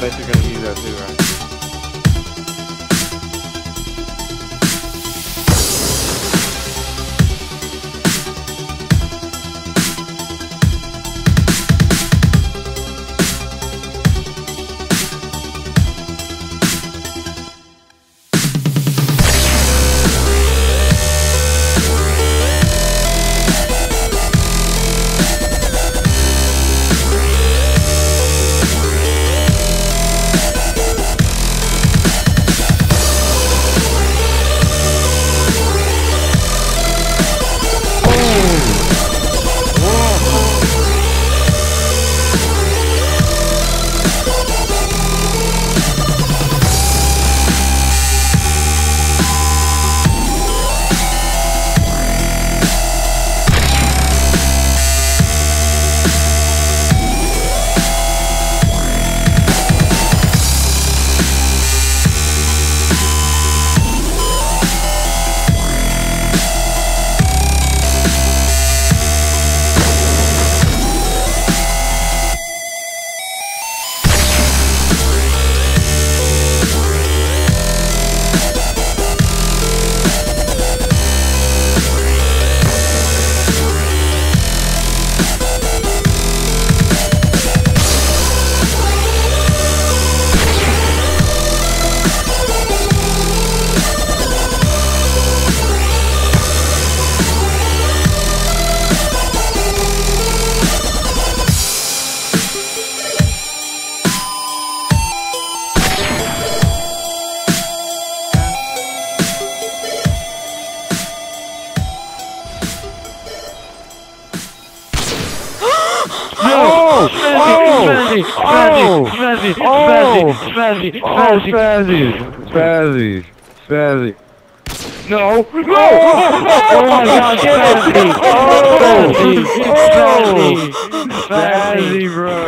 bet you're going to use that too, right? Spazzy. No! No! Oh my God, Spazzy! Spazzy, bro!